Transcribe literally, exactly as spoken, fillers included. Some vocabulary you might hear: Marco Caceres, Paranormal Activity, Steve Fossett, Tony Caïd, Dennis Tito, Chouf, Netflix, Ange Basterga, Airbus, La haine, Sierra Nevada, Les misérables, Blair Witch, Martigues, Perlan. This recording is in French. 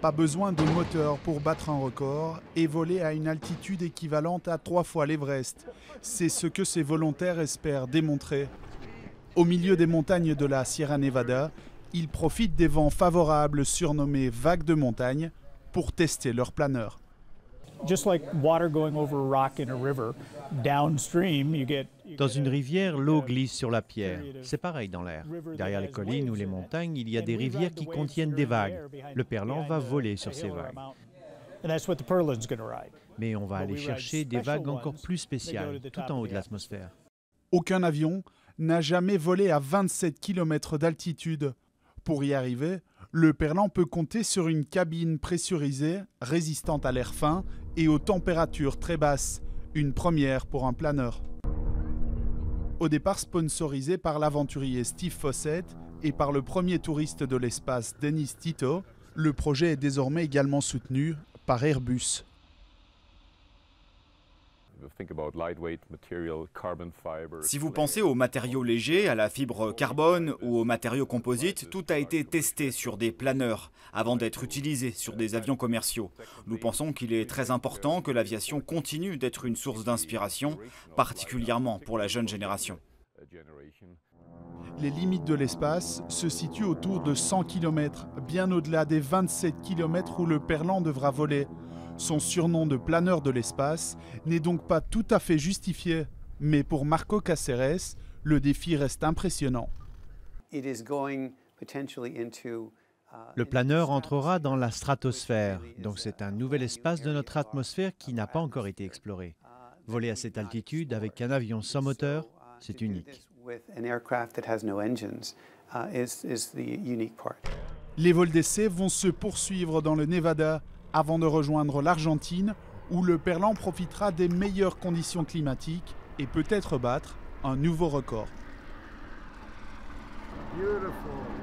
Pas besoin de moteur pour battre un record et voler à une altitude équivalente à trois fois l'Everest. C'est ce que ces volontaires espèrent démontrer. Au milieu des montagnes de la Sierra Nevada, ils profitent des vents favorables surnommés vagues de montagne pour tester leur planeur. Dans une rivière, l'eau glisse sur la pierre. C'est pareil dans l'air. Derrière les collines ou les montagnes, il y a des rivières qui contiennent des vagues. Le Perlan va voler sur ces vagues. Mais on va aller chercher des vagues encore plus spéciales, tout en haut de l'atmosphère. Aucun avion n'a jamais volé à vingt-sept kilomètres d'altitude. Pour y arriver, le Perlan peut compter sur une cabine pressurisée, résistante à l'air fin et aux températures très basses. Une première pour un planeur. Au départ sponsorisé par l'aventurier Steve Fossett et par le premier touriste de l'espace Dennis Tito, le projet est désormais également soutenu par Airbus. Si vous pensez aux matériaux légers, à la fibre carbone ou aux matériaux composites, tout a été testé sur des planeurs avant d'être utilisé sur des avions commerciaux. Nous pensons qu'il est très important que l'aviation continue d'être une source d'inspiration, particulièrement pour la jeune génération. Les limites de l'espace se situent autour de cent kilomètres, bien au-delà des vingt-sept kilomètres où le Perlan devra voler. Son surnom de planeur de l'espace n'est donc pas tout à fait justifié. Mais pour Marco Caceres, le défi reste impressionnant. Le planeur entrera dans la stratosphère, donc c'est un nouvel espace de notre atmosphère qui n'a pas encore été exploré. Voler à cette altitude avec un avion sans moteur, c'est unique. Les vols d'essai vont se poursuivre dans le Nevada, avant de rejoindre l'Argentine, où le Perlan profitera des meilleures conditions climatiques et peut-être battre un nouveau record. Beautiful.